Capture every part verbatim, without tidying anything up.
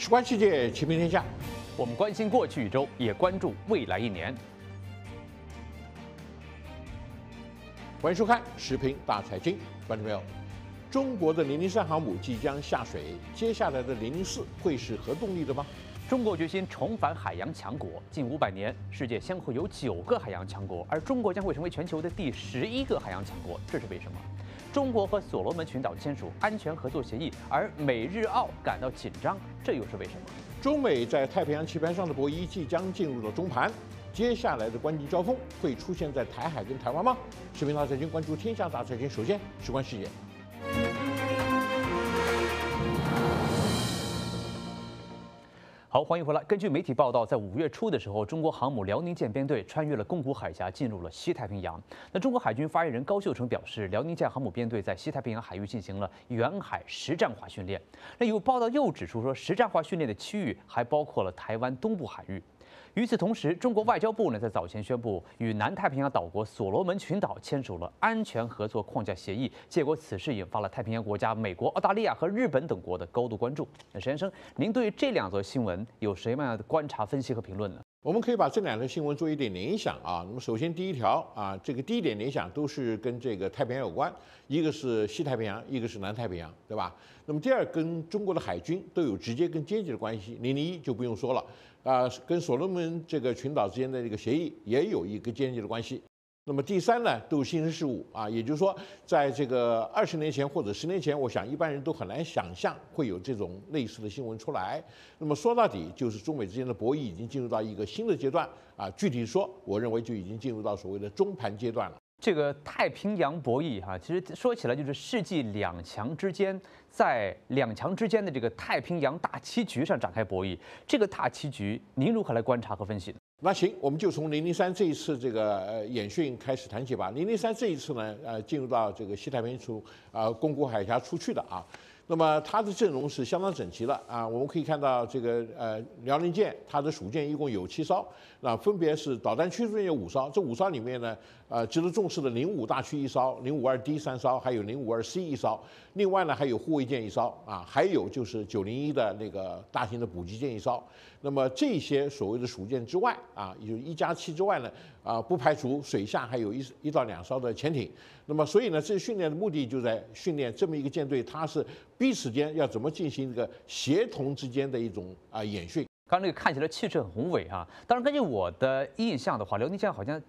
史观世界，齐评天下。我们关心过去一周，也关注未来一年。欢迎收看《时评大财经》，观众朋友，中国的零零三航母即将下水，接下来的零零四会是核动力的吗？中国决心重返海洋强国。近五百年，世界先后有九个海洋强国，而中国将会成为全球的第十一个海洋强国，这是为什么？ 中国和所罗门群岛签署安全合作协议，而美日澳感到紧张，这又是为什么？中美在太平洋棋盘上的博弈即将进入了中盘，接下来的关键交锋会出现在台海跟台湾吗？时评大财经关注天下大财经，首先事关世界。好，欢迎回来。根据媒体报道，在五月初的时候，中国航母辽宁舰编队穿越了宫古海峡，进入了西太平洋。那中国海军发言人高秀成表示，辽宁舰航母编队在西太平洋海域进行了远海实战化训练。那有报道又指出说，实战化训练的区域还包括了台湾东部海域。与此同时，中国外交部呢在早前宣布与南太平洋岛国所罗门群岛签署了安全合作框架协议，结果此事引发了太平洋国家美国、澳大利亚和日本等国的高度关注。那沈先生，您对这两则新闻 有什么样的观察、分析和评论呢？我们可以把这两条新闻做一点联想啊。那么，首先第一条啊，这个第一点联想都是跟这个太平洋有关，一个是西太平洋，一个是南太平洋，对吧？那么第二，跟中国的海军都有直接跟间接的关系。零零一就不用说了啊，跟所罗门这个群岛之间的这个协议也有一个间接的关系。 那么第三呢，都是新生事物啊，也就是说，在这个二十年前或者十年前，我想一般人都很难想象会有这种类似的新闻出来。那么说到底，就是中美之间的博弈已经进入到一个新的阶段啊。具体说，我认为就已经进入到所谓的中盘阶段了。这个太平洋博弈哈、啊，其实说起来就是世纪两强之间，在两强之间的这个太平洋大棋局上展开博弈。这个大棋局，您如何来观察和分析呢？ 那行，我们就从零零三这一次这个呃演训开始谈起吧。零零三这一次呢，呃，进入到这个西太平洋出啊，宫古海峡出去的啊。那么它的阵容是相当整齐的啊。我们可以看到这个呃辽宁舰，它的属舰一共有七艘，那分别是导弹驱逐舰有五艘，这五艘里面呢，呃，值得重视的零五大驱一艘，零五二 D 三艘，还有零五二 C 一艘。另外呢，还有护卫舰一艘啊，还有就是九零一的那个大型的补给舰一艘。那么这些所谓的属舰之外， 啊，有一加七之外呢，啊，不排除水下还有一一到两艘的潜艇。那么，所以呢，这训练的目的就在训练这么一个舰队，它是彼此间要怎么进行一个协同之间的一种啊演训。刚刚那个看起来气势很宏伟啊，当然根据我的印象的话，辽宁舰好像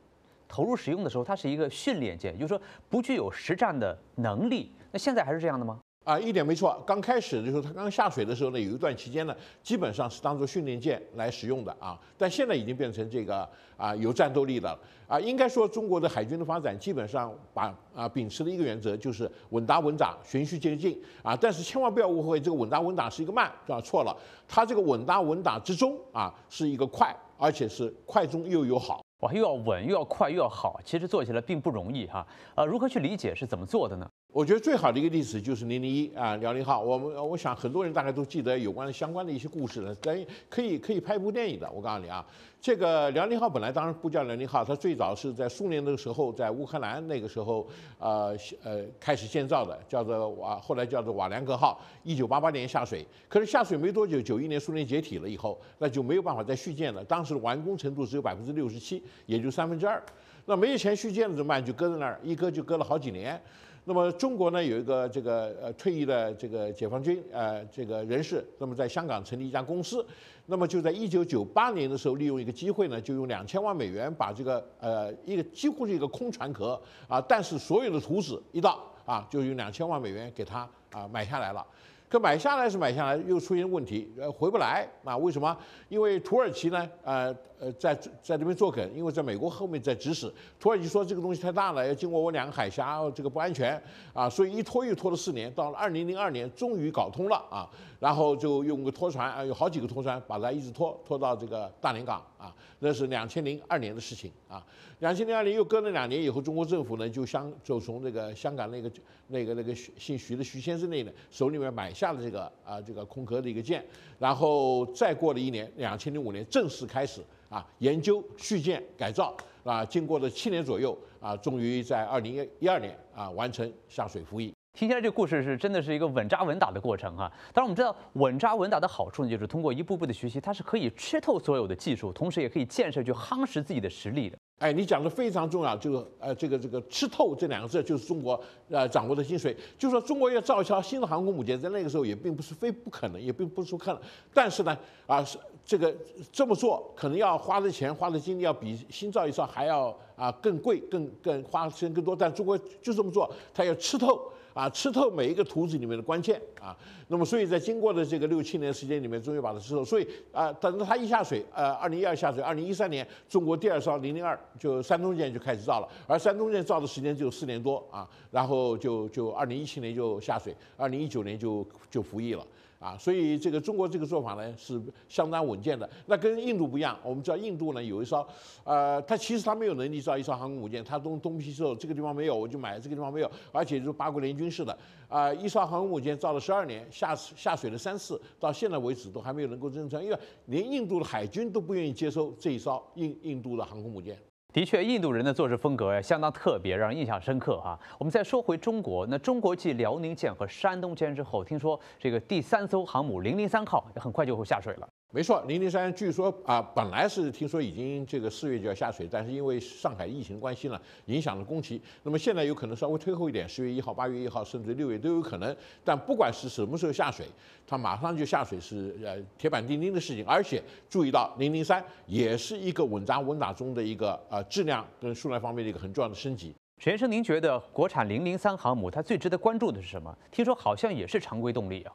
投入使用的时候，它是一个训练舰，也就是说不具有实战的能力。那现在还是这样的吗？ 啊，一点没错。刚开始的时候，它刚下水的时候呢，有一段期间呢，基本上是当做训练舰来使用的啊。但现在已经变成这个啊有战斗力的了啊。应该说，中国的海军的发展基本上把啊秉持的一个原则就是稳打稳打，循序渐进啊。但是千万不要误会，这个稳打稳打是一个慢啊，错了。它这个稳打稳打之中啊，是一个快，而且是快中又有好。 哇，又要稳，又要快，又要好，其实做起来并不容易哈。呃，如何去理解是怎么做的呢？我觉得最好的一个例子就是零零一啊，辽宁号。我们我想很多人大概都记得有关的相关的一些故事了，咱可以可以拍一部电影的。我告诉你啊，这个辽宁号本来当然不叫辽宁号，它最早是在苏联的时候，在乌克兰那个时候，呃呃开始建造的，叫做瓦，后来叫做瓦良格号。一九八八年下水，可是下水没多久，九一年苏联解体了以后，那就没有办法再续建了。当时的完工程度只有百分之六十七。 也就三分之二，那没有钱续建了怎么办？就搁在那儿，一搁就搁了好几年。那么中国呢，有一个这个呃退役的这个解放军呃这个人士，那么在香港成立一家公司，那么就在一九九八年的时候，利用一个机会呢，就用两千万美元把这个呃一个几乎是一个空船壳啊，但是所有的图纸一到啊，就用两千万美元给它啊买下来了。 可买下来是买下来，又出现问题，呃，回不来啊？为什么？因为土耳其呢，呃呃，在在这边作梗，因为在美国后面在指使土耳其说这个东西太大了，要经过我两个海峡，这个不安全啊，所以一拖又拖了四年，到了二零零二年终于搞通了啊，然后就用个拖船啊，有好几个拖船把它一直拖拖到这个大连港啊，那是两千零二年的事情啊，两千零二年又搁了两年以后，中国政府呢就香就从这个香港那个那个那个姓徐的徐先生那呢手里面买。 下了这个啊，这个空壳的一个舰，然后再过了一年，两千零五年正式开始啊，研究续舰改造啊，经过了七年左右啊，终于在二零一二年啊完成下水服役。听起来这个故事是真的是一个稳扎稳打的过程哈、啊。当然我们知道稳扎稳打的好处呢，就是通过一步步的学习，它是可以吃透所有的技术，同时也可以建设去夯实自己的实力的。哎，你讲的非常重要，就是呃这个这个吃透这两个字就是中国呃掌握的精髓。就说中国要造一条新的航空母舰，在那个时候也并不是非不可能，也并不是不可能。但是呢啊、呃、这个这么做可能要花的钱、花的精力要比新造一艘还要啊、呃、更贵、更更花的时间更多。但中国就这么做，它要吃透。 啊，吃透每一个图纸里面的关键啊，那么所以在经过的这个六七年时间里面，终于把它吃透。所以啊，等到它一下水，呃，二零一二下水，二零一三年中国第二艘零零二就山东舰就开始造了，而山东舰造的时间只有四年多啊，然后就就二零一七年就下水，二零一九年就就服役了。 啊，所以这个中国这个做法呢是相当稳健的。那跟印度不一样，我们知道印度呢有一艘，呃，它其实它没有能力造一艘航空母舰，它东东拼西凑，这个地方没有我就买，这个地方没有，而且就是八国联军式的，啊、呃，一艘航空母舰造了十二年，下下水了三次，到现在为止都还没有能够真正，因为连印度的海军都不愿意接收这一艘印印度的航空母舰。 的确，印度人的做事风格呀相当特别，让人印象深刻哈、啊。我们再说回中国，那中国继辽宁舰和山东舰之后，听说这个第三艘航母零零三号也很快就会下水了。没错，零零三据说啊、呃，本来是听说已经这个四月就要下水，但是因为上海疫情关系呢，影响了工期。那么现在有可能稍微推后一点，十月一号、八月一号，甚至六月都有可能。但不管是什么时候下水，它马上就下水是呃铁板钉钉的事情。而且注意到零零三也是一个稳扎稳打中的一个呃。 质量跟数量方面的一个很重要的升级。沈先生，您觉得国产零零三航母它最值得关注的是什么？听说好像也是常规动力啊。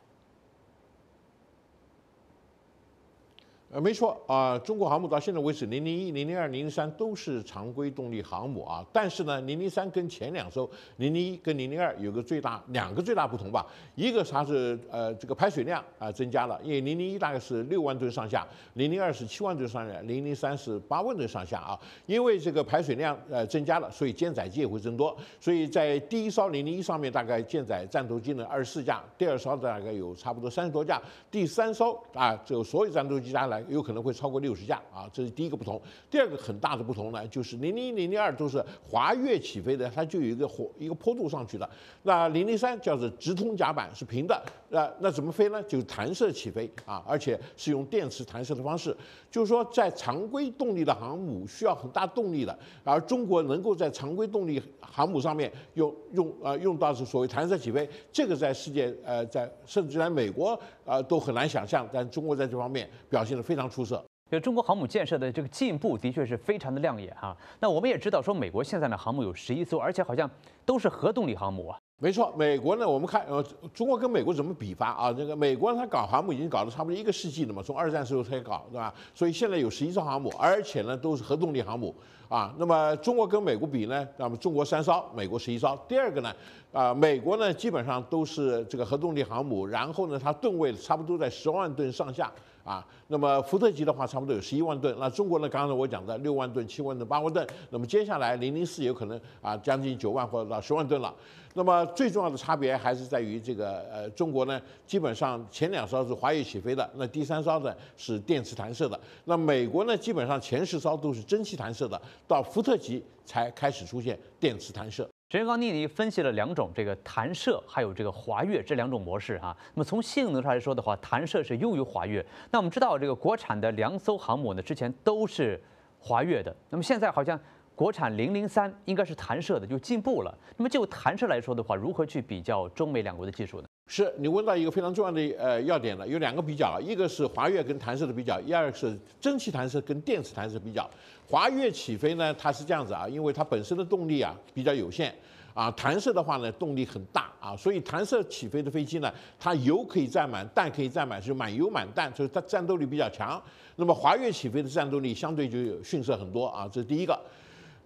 呃，没错啊、呃，中国航母到现在为止，零零一、零零二、零零三都是常规动力航母啊。但是呢，零零三跟前两艘零零一跟零零二有个最大两个最大不同吧，一个它是呃这个排水量啊、呃、增加了，因为零零一大概是六万吨上下，零零二是七万吨上下，零零三是八万吨上下啊。因为这个排水量呃增加了，所以舰载机也会增多。所以在第一艘零零一上面大概舰载战斗机呢二十四架，第二艘大概有差不多三十多架，第三艘啊就所有战斗机加起来。 有可能会超过六十架啊，这是第一个不同。第二个很大的不同呢，就是零零一、零零二都是滑跃起飞的，它就有一个火一个坡度上去的。那零零三叫做直通甲板，是平的。那那怎么飞呢？就弹射起飞啊，而且是用电池弹射的方式。就是说，在常规动力的航母需要很大动力的，而中国能够在常规动力航母上面用用呃用到是所谓弹射起飞，这个在世界呃在甚至在美国呃都很难想象，但中国在这方面表现的。 非常出色，就中国航母建设的这个进步的确是非常的亮眼哈、啊。那我们也知道说，美国现在的航母有十一艘，而且好像都是核动力航母啊。没错，美国呢，我们看呃，中国跟美国怎么比法啊？这个美国它搞航母已经搞了差不多一个世纪了嘛，从二战时候才搞，对吧？所以现在有十一艘航母，而且呢都是核动力航母啊。那么中国跟美国比呢，那么中国三艘，美国十一艘。第二个呢？ 啊、呃，美国呢基本上都是这个核动力航母，然后呢，它吨位差不多在十万吨上下啊。那么福特级的话，差不多有十一万吨。那中国呢，刚才我讲的六万吨、七万吨、八万吨。那么接下来零零四有可能啊，将近九万或者到十万吨了。那么最重要的差别还是在于这个呃，中国呢基本上前两艘是滑跃起飞的，那第三艘呢是电磁弹射的。那美国呢基本上前十艘都是蒸汽弹射的，到福特级才开始出现电磁弹射。 沈先生，你你分析了两种这个弹射，还有这个滑跃这两种模式哈、啊。那么从性能上来说的话，弹射是优于滑跃。那我们知道这个国产的两艘航母呢，之前都是滑跃的。那么现在好像国产零零三应该是弹射的，就进步了。那么就弹射来说的话，如何去比较中美两国的技术呢？ 是你问到一个非常重要的呃要点了，有两个比较，一个是滑跃跟弹射的比较，第二个是蒸汽弹射跟电磁弹射比较。滑跃起飞呢，它是这样子啊，因为它本身的动力啊比较有限。 啊，弹射的话呢，动力很大啊，所以弹射起飞的飞机呢，它油可以占满，弹可以占满，是满油满弹，所以它战斗力比较强。那么滑跃起飞的战斗力相对就逊色很多啊，这是第一个。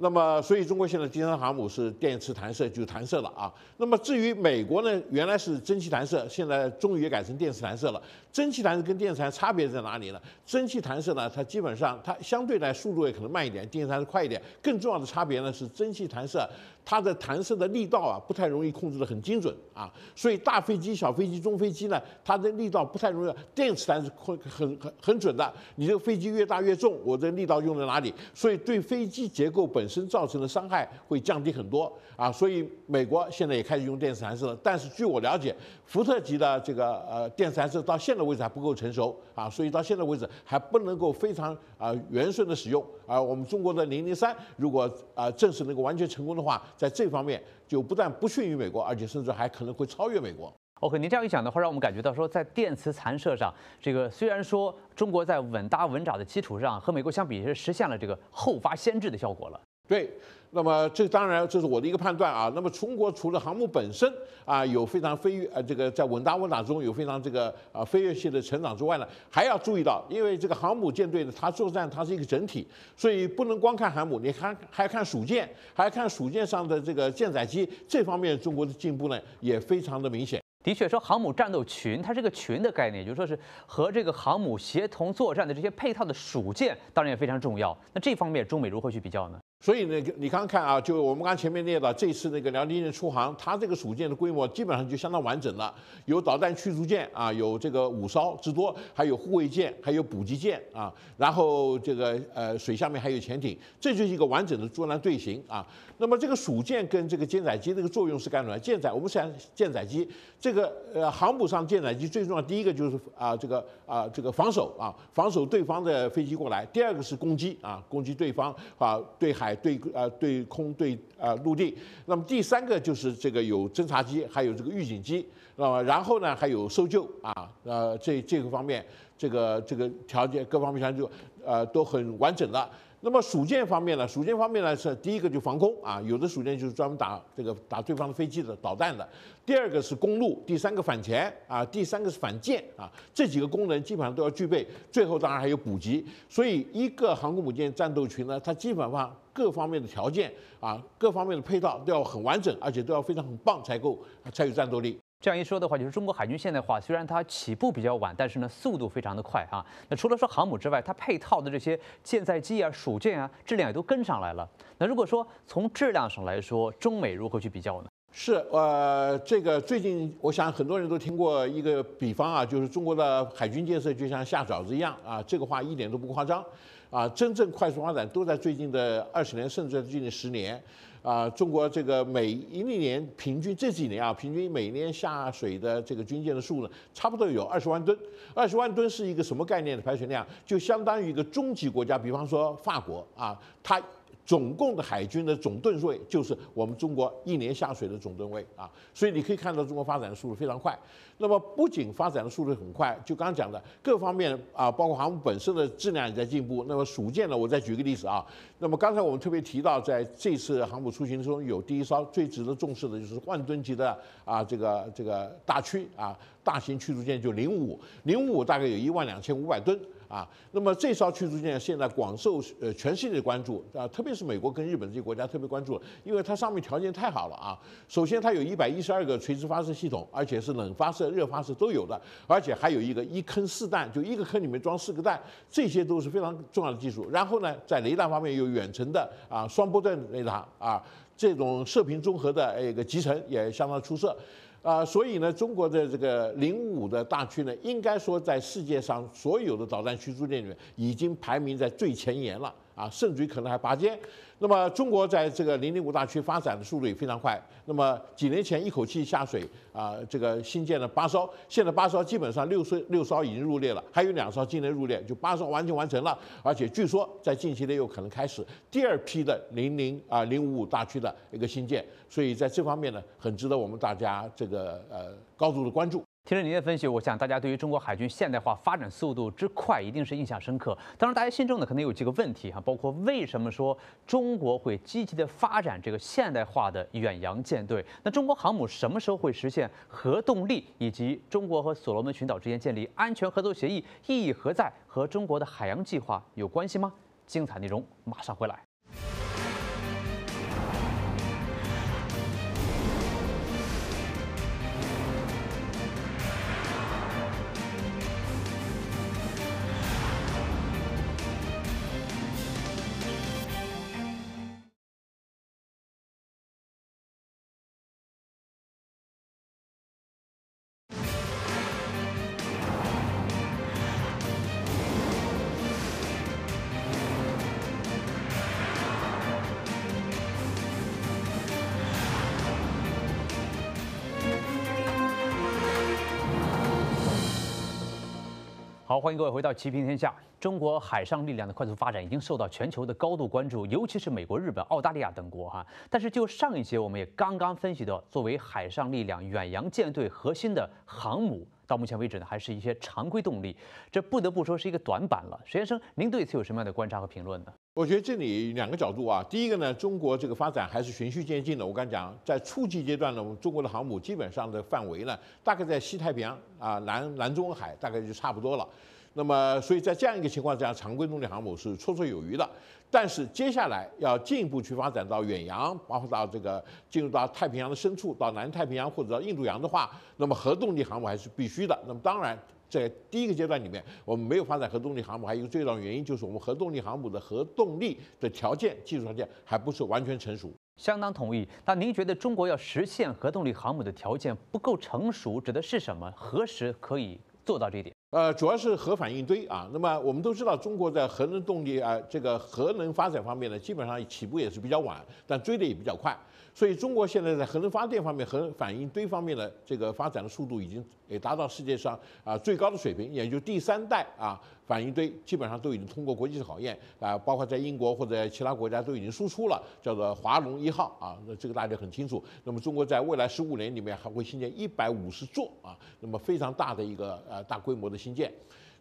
那么所以中国现在第三航母是电磁弹射，就弹射了啊。那么至于美国呢，原来是蒸汽弹射，现在终于也改成电磁弹射了。蒸汽弹射跟电磁弹差别在哪里呢？蒸汽弹射呢，它基本上它相对来速度也可能慢一点，电磁弹是快一点。更重要的差别呢是蒸汽弹射。它的弹射的力道啊不太容易控制得很精准啊，所以大飞机、小飞机、中飞机呢，它的力道不太容易。电磁弹是很很很准的，你这个飞机越大越重，我的力道用在哪里？所以对飞机结构本身造成的伤害会降低很多啊。所以美国现在也开始用电磁弹射了，但是据我了解，福特级的这个呃电磁弹射到现在为止还不够成熟啊，所以到现在为止还不能够非常啊圆顺的使用啊。我们中国的零零三如果啊正式能够完全成功的话， 在这方面就不但不逊于美国，而且甚至还可能会超越美国。OK， 您这样一讲的话，让我们感觉到说，在电磁弹射上，这个虽然说中国在稳打稳扎的基础上，和美国相比是实现了这个后发先至的效果了。对。 那么这当然这是我的一个判断啊。那么中国除了航母本身啊有非常飞跃呃这个在稳打稳打中有非常这个啊飞跃性的成长之外呢，还要注意到，因为这个航母舰队呢它作战它是一个整体，所以不能光看航母，你看还看属舰，还看属舰上的这个舰载机，这方面中国的进步呢也非常的明显。 的确，说航母战斗群，它是个群的概念，也就是说是和这个航母协同作战的这些配套的属舰，当然也非常重要。那这方面中美如何去比较呢？所以呢，你刚看啊，就我们刚前面列了，这次那个辽宁舰出航，它这个属舰的规模基本上就相当完整了，有导弹驱逐舰啊，有这个五艘之多，还有护卫舰，还有补给舰啊，然后这个呃水下面还有潜艇，这就是一个完整的作战队形啊。那么这个属舰跟这个舰载机这个作用是干什么？舰载我们想舰载机这。 这个呃，航母上舰载机最重要，第一个就是啊，这个啊，这个防守啊，防守对方的飞机过来；第二个是攻击啊，攻击对方啊，对海、对啊、对空、对啊陆地。那么第三个就是这个有侦察机，还有这个预警机。那么然后呢，还有搜救啊，呃，这这个方面，这个这个条件各方面上就呃都很完整了。 那么属舰方面呢？属舰方面呢是第一个就防空啊，有的属舰就是专门打这个打对方的飞机的导弹的。第二个是公路，第三个反潜啊，第三个是反舰啊，这几个功能基本上都要具备。最后当然还有补给，所以一个航空母舰战斗群呢，它基本上各方面的条件啊，各方面的配套都要很完整，而且都要非常很棒才够才有战斗力。 这样一说的话，就是中国海军现代化，虽然它起步比较晚，但是呢，速度非常的快啊。那除了说航母之外，它配套的这些舰载机啊、属舰啊，质量也都跟上来了。那如果说从质量上来说，中美如何去比较呢？ 是，呃，这个最近我想很多人都听过一个比方啊，就是中国的海军建设就像下饺子一样啊，这个话一点都不夸张，啊，真正快速发展都在最近的二十年，甚至在最近十年，啊，中国这个每一年平均这几年啊，平均每年下水的这个军舰的数呢，差不多有二十万吨。二十万吨是一个什么概念的排水量？就相当于一个中级国家，比方说法国啊，它。 总共的海军的总吨位就是我们中国一年下水的总吨位啊，所以你可以看到中国发展的速度非常快。那么不仅发展的速度很快，就刚刚讲的各方面啊，包括航母本身的质量也在进步。那么属舰呢，我再举个例子啊。那么刚才我们特别提到，在这次航母出行中，有第一艘最值得重视的就是万吨级的啊，这个这个大驱啊，大型驱逐舰就零五五，零五五大概有一万两千五百吨。 啊，那么这艘驱逐舰现在广受呃全世界的关注啊，特别是美国跟日本这些国家特别关注了，因为它上面条件太好了啊。首先，它有一百一十二个垂直发射系统，而且是冷发射、热发射都有的，而且还有一个一坑四弹，就一个坑里面装四个弹，这些都是非常重要的技术。然后呢，在雷达方面有远程的啊双波段雷达啊，这种射频综合的一个集成也相当出色。 啊，所以呢，中国的这个零五五的大驱呢，应该说在世界上所有的导弹驱逐舰里面，已经排名在最前沿了啊，甚至于可能还拔尖。那么中国在这个零零五大驱发展的速度也非常快。那么几年前一口气下水啊，这个新建了八艘，现在八艘基本上六艘六艘已经入列了，还有两艘今年入列，就八艘完全完成了。而且据说在近期内有可能开始第二批的零零啊零五五大驱的一个新建，所以在这方面呢，很值得我们大家这个。 个呃高度的关注。听了您的分析，我想大家对于中国海军现代化发展速度之快，一定是印象深刻。当然，大家心中呢可能有几个问题哈，包括为什么说中国会积极的发展这个现代化的远洋舰队？那中国航母什么时候会实现核动力？以及中国和所罗门群岛之间建立安全合作协议意义何在？和中国的海洋计划有关系吗？精彩内容马上回来。好，欢迎各位回到《棋评天下》。中国海上力量的快速发展已经受到全球的高度关注，尤其是美国、日本、澳大利亚等国哈。但是就上一节我们也刚刚分析到，作为海上力量远洋舰队核心的航母，到目前为止呢，还是一些常规动力，这不得不说是一个短板了。石先生，您对此有什么样的观察和评论呢？我觉得这里两个角度啊，第一个呢，中国这个发展还是循序渐进的。我刚讲，在初级阶段呢，我们中国的航母基本上的范围呢，大概在西太平洋啊、南南中海，大概就差不多了。那么，所以在这样一个情况下，常规动力航母是绰绰有余的。但是接下来要进一步去发展到远洋，包括到这个进入到太平洋的深处，到南太平洋或者到印度洋的话，那么核动力航母还是必须的。那么当然，在第一个阶段里面，我们没有发展核动力航母，还有一个最重要的原因就是我们核动力航母的核动力的条件、技术条件还不是完全成熟。相当同意。那您觉得中国要实现核动力航母的条件不够成熟，指的是什么？何时可以做到这一点？ 呃，主要是核反应堆啊。那么我们都知道，中国在核能动力啊，这个核能发展方面呢，基本上起步也是比较晚，但追得也比较快。所以中国现在在核能发电方面、核反应堆方面的这个发展的速度，已经也达到世界上啊最高的水平，也就第三代啊反应堆基本上都已经通过国际考验啊，包括在英国或者其他国家都已经输出了，叫做华龙一号啊。那这个大家很清楚。那么中国在未来十五年里面还会新建一百五十座啊，那么非常大的一个呃大规模的 新建，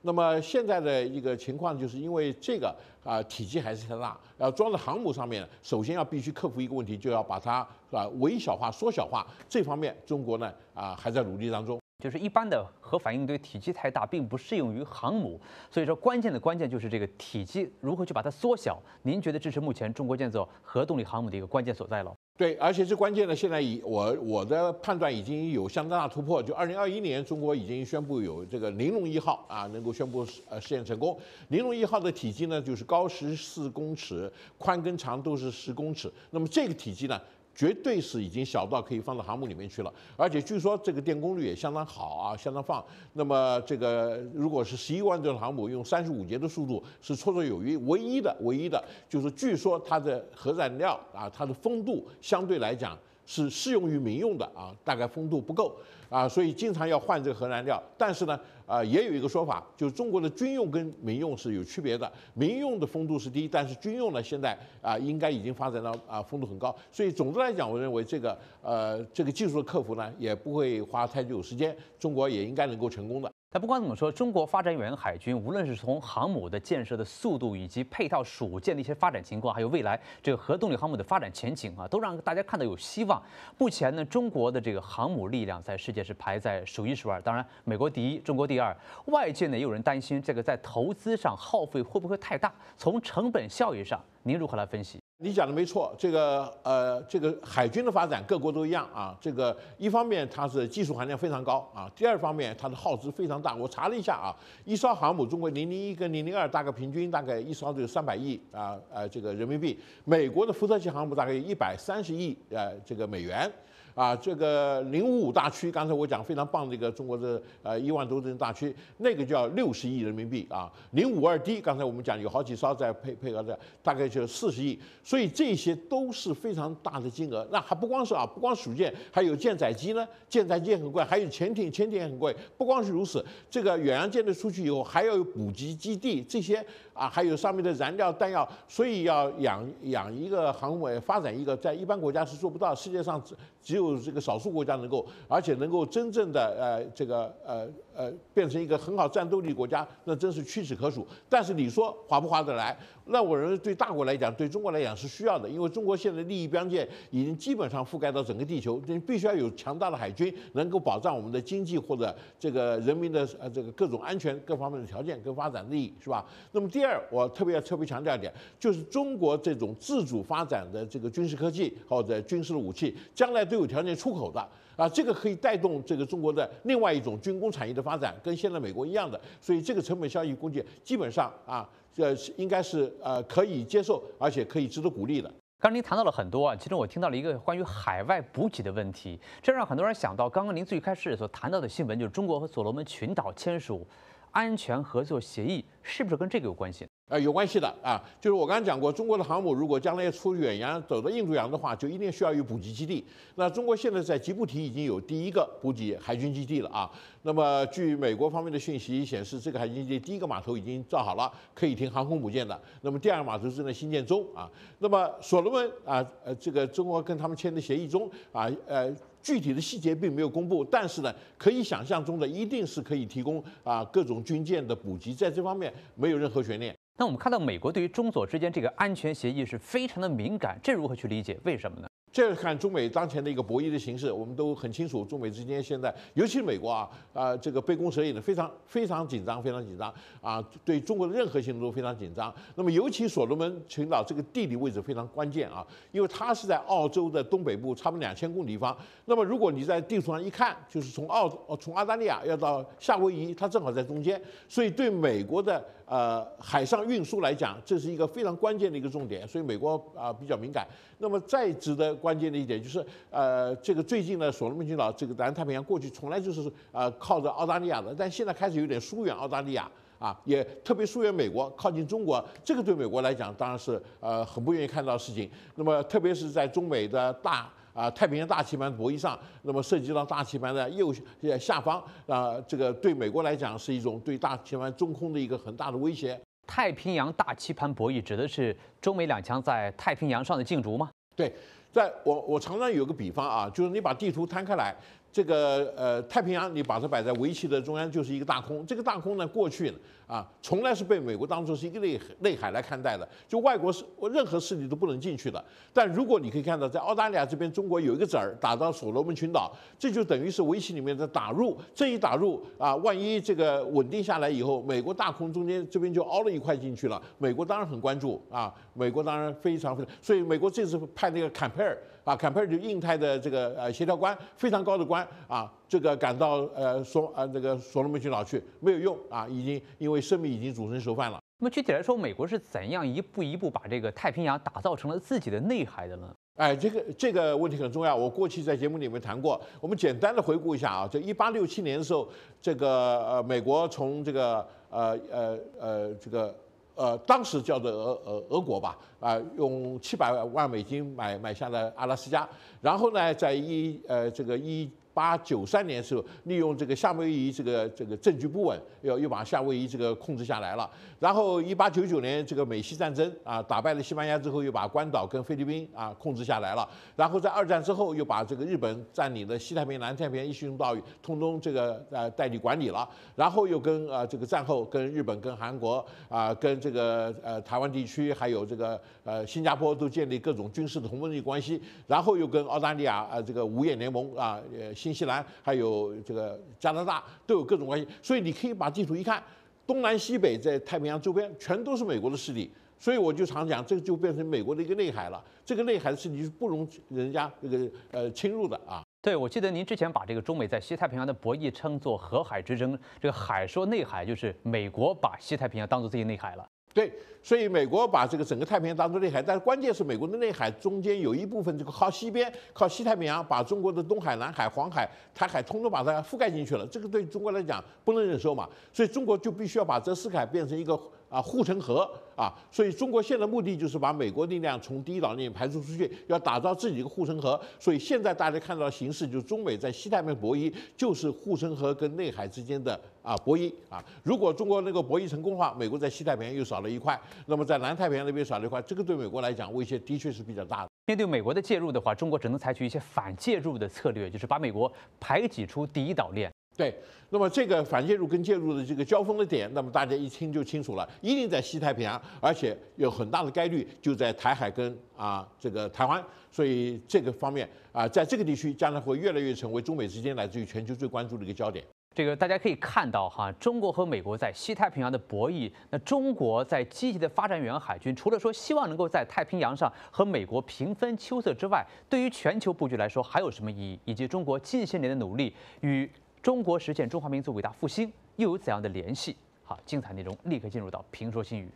那么现在的一个情况就是因为这个啊、呃、体积还是很大，要装在航母上面，首先要必须克服一个问题，就要把它啊、呃、微小化、缩小化。这方面中国呢啊、呃、还在努力当中。就是一般的核反应堆体积太大，并不适用于航母，所以说关键的关键就是这个体积如何去把它缩小。您觉得这是目前中国建造核动力航母的一个关键所在了？ 对，而且这关键呢，现在以我我的判断已经有相当大突破。就二零二一年，中国已经宣布有这个“玲珑一号”啊，能够宣布呃试验成功。“玲珑一号”的体积呢，就是高十四公尺，宽跟长都是十公尺。那么这个体积呢， 绝对是已经小到可以放到航母里面去了，而且据说这个电功率也相当好啊，相当放。那么这个如果是十一万吨航母用三十五节的速度是绰绰有余，唯一的唯一的就是据说它的核燃料啊，它的风度相对来讲 是适用于民用的啊，大概风度不够啊，所以经常要换这个核燃料。但是呢，啊、呃，也有一个说法，就是中国的军用跟民用是有区别的。民用的风度是低，但是军用呢，现在啊、呃，应该已经发展到啊、呃、风度很高。所以总的来讲，我认为这个呃这个技术的克服呢，也不会花太久时间，中国也应该能够成功的。 但不管怎么说，中国发展远洋海军，无论是从航母的建设的速度，以及配套属舰的一些发展情况，还有未来这个核动力航母的发展前景啊，都让大家看到有希望。目前呢，中国的这个航母力量在世界是排在数一数二，当然美国第一，中国第二。外界呢也有人担心，这个在投资上耗费会不会太大？从成本效益上，您如何来分析？ 你讲的没错，这个呃，这个海军的发展各国都一样啊。这个一方面它是技术含量非常高啊，第二方面它的耗资非常大。我查了一下啊，一艘航母，中国零零一跟零零二大概平均大概一艘就三百亿啊呃这个人民币，美国的福特级航母大概一百三十亿呃这个美元。 啊，这个零五五大驱，刚才我讲非常棒的一个中国的呃一万多吨大驱，那个叫六十亿人民币啊。零五二 D， 刚才我们讲有好几艘在配配合的，大概就四十亿，所以这些都是非常大的金额。那还不光是啊，不光属舰，还有舰载机呢，舰载机也很贵，还有潜艇，潜艇也很贵。不光是如此，这个远洋舰队出去以后，还要有补给基地，这些啊，还有上面的燃料、弹药，所以要养养一个航母，发展一个，在一般国家是做不到，世界上只只有 这个少数国家能够，而且能够真正的呃，这个呃呃，变成一个很好战斗力国家，那真是屈指可数。但是你说划不划得来？那我认为对大国来讲，对中国来讲是需要的，因为中国现在利益边界已经基本上覆盖到整个地球，你必须要有强大的海军，能够保障我们的经济或者这个人民的呃这个各种安全各方面的条件跟发展利益，是吧？那么第二，我特别要特别强调一点，就是中国这种自主发展的这个军事科技或者军事的武器，将来都有条 条件出口的啊，这个可以带动这个中国的另外一种军工产业的发展，跟现在美国一样的，所以这个成本效益估计基本上啊，这应该是呃可以接受，而且可以值得鼓励的。 刚才您谈到了很多啊，其中我听到了一个关于海外补给的问题，这让很多人想到刚刚您最开始所谈到的新闻，就是中国和所罗门群岛签署《安全合作协议，是不是跟这个有关系？ 呃，有关系的啊，就是我刚才讲过，中国的航母如果将来要出远洋，走到印度洋的话，就一定需要有补给基地。那中国现在在吉布提已经有第一个补给海军基地了啊。那么据美国方面的讯息显示，这个海军基地第一个码头已经造好了，可以停航空母舰的。那么第二个码头正在兴建中啊。那么所罗门啊，呃，这个中国跟他们签的协议中啊，呃。 具体的细节并没有公布，但是呢，可以想象中的一定是可以提供啊各种军舰的补给，在这方面没有任何悬念。那我们看到美国对于中佐之间这个安全协议是非常的敏感，这如何去理解？为什么呢？ 这看中美当前的一个博弈的形势，我们都很清楚，中美之间现在，尤其是美国啊，啊、呃，这个杯弓蛇影的非常非常紧张，非常紧张啊，对中国的任何行动都非常紧张。那么，尤其所罗门群岛这个地理位置非常关键啊，因为它是在澳洲的东北部，差不多两千公里地方。那么，如果你在地图上一看，就是从澳从澳大利亚要到夏威夷，它正好在中间，所以对美国的呃海上运输来讲，这是一个非常关键的一个重点，所以美国啊、呃、比较敏感。那么，再值得 关键的一点就是，呃，这个最近呢，所罗门群岛这个南太平洋过去从来就是呃靠着澳大利亚的，但现在开始有点疏远澳大利亚啊，也特别疏远美国，靠近中国。这个对美国来讲，当然是呃很不愿意看到的事情。那么，特别是在中美的大 啊，太平洋大棋盘博弈上，那么涉及到大棋盘的右下方啊、呃，这个对美国来讲是一种对大棋盘中空的一个很大的威胁。太平洋大棋盘博弈指的是中美两强在太平洋上的竞逐吗？对。 在我我常常有个比方啊，就是你把地图摊开来，这个呃太平洋你把它摆在围棋的中央就是一个大空，这个大空呢过去啊从来是被美国当作是一个内内海来看待的，就外国是任何势力都不能进去的。但如果你可以看到，在澳大利亚这边，中国有一个子儿打到所罗门群岛，这就等于是围棋里面的打入，这一打入啊，万一这个稳定下来以后，美国大空中间这边就凹了一块进去了，美国当然很关注啊，美国当然非常非常，所以美国这次派那个坎培 坎佩尔啊，坎佩尔就印太的这个呃协调官，非常高的官啊，这个赶到呃所呃这个所罗门群岛去没有用啊，已经因为生命已经煮成熟饭了。那么具体来说，美国是怎样一步一步把这个太平洋打造成了自己的内海的呢？ 哎，这个这个问题很重要。我过去在节目里面谈过，我们简单的回顾一下啊。这一八六七年的时候，这个呃美国从这个呃呃呃这个。 呃，当时叫做俄俄俄国吧，啊、呃，用七百万美金买买下了阿拉斯加，然后呢，在一呃这个一八九三年的时候，利用这个夏威夷这个这个政局不稳，又又把夏威夷这个控制下来了。然后一八九九年这个美西战争啊，打败了西班牙之后，又把关岛跟菲律宾啊控制下来了。然后在二战之后，又把这个日本占领的西太平洋、南太平洋一系列岛屿，通通这个呃代理管理了。然后又跟呃这个战后跟日本、跟韩国啊、跟这个 这个呃，台湾地区还有这个呃，新加坡都建立各种军事的同盟的关系，然后又跟澳大利亚啊、呃，这个五眼联盟啊，呃，新西兰还有这个加拿大都有各种关系，所以你可以把地图一看，东南西北在太平洋周边全都是美国的势力。 所以我就常讲，这个就变成美国的一个内海了。这个内海的势力是不容人家这个呃侵入的啊。对，我记得您之前把这个中美在西太平洋的博弈称作“河海之争”，这个“海”说内海，就是美国把西太平洋当做自己内海了。对，所以美国把这个整个太平洋当做内海，但是关键是美国的内海中间有一部分这个靠西边、靠西太平洋，把中国的东海、南海、黄海、台海通通把它覆盖进去了。这个对中国来讲不能忍受嘛，所以中国就必须要把这四海变成一个。 啊，护城河啊，所以中国现在目的就是把美国力量从第一岛链排除出去，要打造自己一个护城河。所以现在大家看到的形势，就是中美在西太平洋博弈，就是护城河跟内海之间的啊博弈啊。如果中国能够博弈成功的话，美国在西太平洋又少了一块，那么在南太平洋那边少了一块，这个对美国来讲威胁的确是比较大的。面对美国的介入的话，中国只能采取一些反介入的策略，就是把美国排挤出第一岛链。 对，那么这个反介入跟介入的这个交锋的点，那么大家一听就清楚了，一定在西太平洋，而且有很大的概率就在台海跟啊这个台湾，所以这个方面啊，在这个地区将来会越来越成为中美之间乃至于全球最关注的一个焦点。这个大家可以看到哈，中国和美国在西太平洋的博弈，那中国在积极的发展远洋海军，除了说希望能够在太平洋上和美国平分秋色之外，对于全球布局来说还有什么意义？以及中国近些年的努力与 中国实现中华民族伟大复兴又有怎样的联系？好，精彩内容立刻进入到《评说新语》。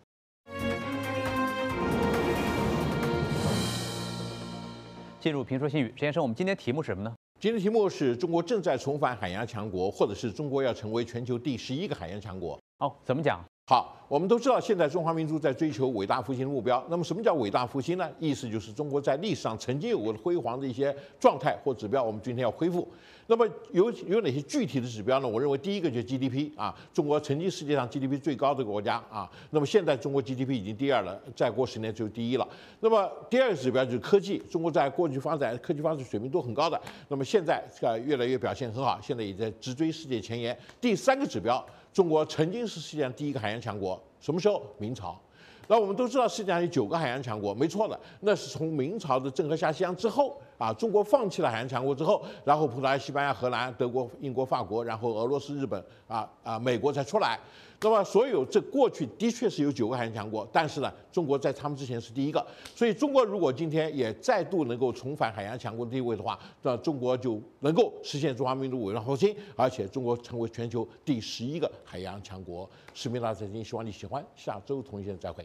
进入《评说新语》，石先生，我们今天题目是什么呢？今天题目是中国正在重返海洋强国，或者是中国要成为全球第十一个海洋强国。哦，怎么讲？好，我们都知道现在中华民族在追求伟大复兴的目标。那么什么叫伟大复兴呢？意思就是中国在历史上曾经有过辉煌的一些状态或指标，我们今天要恢复。那么有有哪些具体的指标呢？我认为第一个就是 G D P 啊，中国曾经世界上 G D P 最高的国家啊，那么现在中国 G D P 已经第二了，再过十年就第一了。那么第二个指标就是科技，中国在过去发展科技发展水平都很高的，那么现在呃越来越表现很好，现在也在直追世界前沿。第三个指标，中国曾经是世界上第一个海洋强国，什么时候？明朝。那我们都知道世界上有九个海洋强国，没错的，那是从明朝的郑和下西洋之后啊，中国放弃了海洋强国之后，然后葡萄牙、西班牙、荷兰、德国、英国、法国，然后俄罗斯、日本啊啊美国才出来。那么所有这过去的确是有九个海洋强国，但是呢，中国在他们之前是第一个。所以中国如果今天也再度能够重返海洋强国的地位的话，那中国就能够实现中华民族伟大复兴，而且中国成为全球第十一个海洋强国。思密达财经，希望你喜欢，下周同一时间再会。